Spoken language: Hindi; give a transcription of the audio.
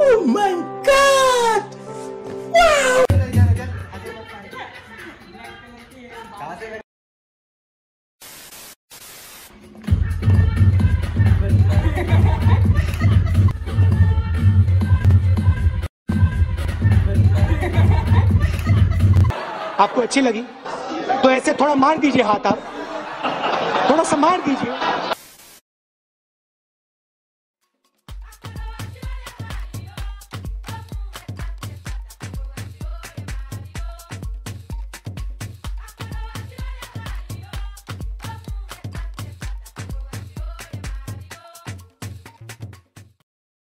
Oh my God! Wow! आपको अच्छी लगी तो ऐसे थोड़ा मान दीजिए, हाथ आप थोड़ा सम्मान दीजिए।